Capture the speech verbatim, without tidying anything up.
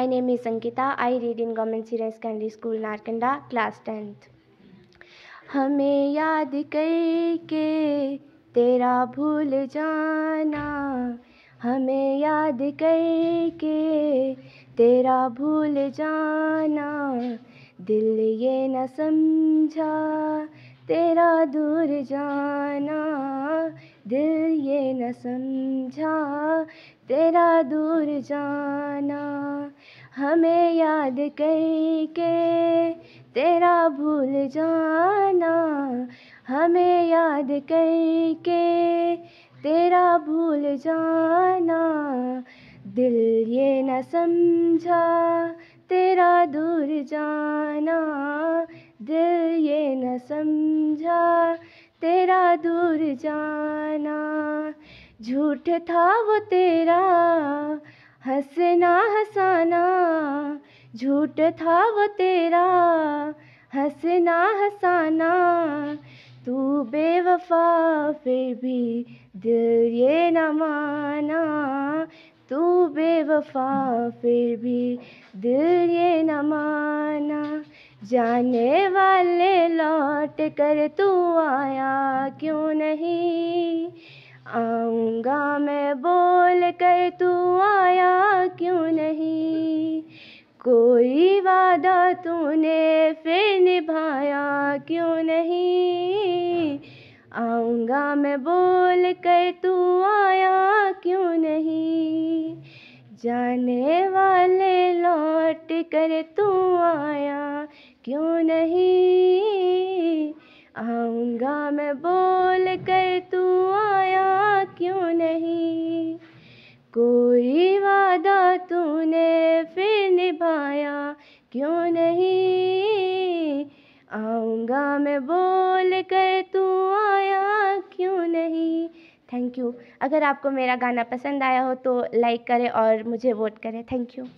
My name is Ankita. I read in Government Senior Secondary School, Narkanda, class tenth. हमें याद करके तेरा भूल जाना, हमें याद करके तेरा भूल जाना, दिल ये न समझा तेरा दूर जाना, दिल ये न समझा तेरा दूर जाना, हमें याद करके तेरा भूल जाना, हमें याद करके तेरा भूल जाना, दिल ये न समझा तेरा दूर जाना, दिल ये न समझा तेरा दूर जाना, झूठ था वो तेरा हंसना हंसाना, झूठ था वो तेरा हंसना हंसाना, तू बेवफा फिर भी दिल ये न माना, तू बेवफा फिर भी दिल ये न माना, जाने वाले लौट कर तू आया क्यों नहीं, आऊँगा मैं बोल कर तू आया क्यों नहीं, कोई वादा तूने फिर निभाया क्यों नहीं, आऊँगा मैं बोल कर तू आया क्यों नहीं, जाने वाले लौट कर तू आया क्यों नहीं, आऊँगा मैं बोल कर तू आया क्यों नहीं, कोई वादा तूने फिर निभाया क्यों नहीं, आऊँगा मैं बोल कर तू आया क्यों नहीं। Thank you. अगर आपको मेरा गाना पसंद आया हो तो लाइक करें और मुझे वोट करें। Thank you.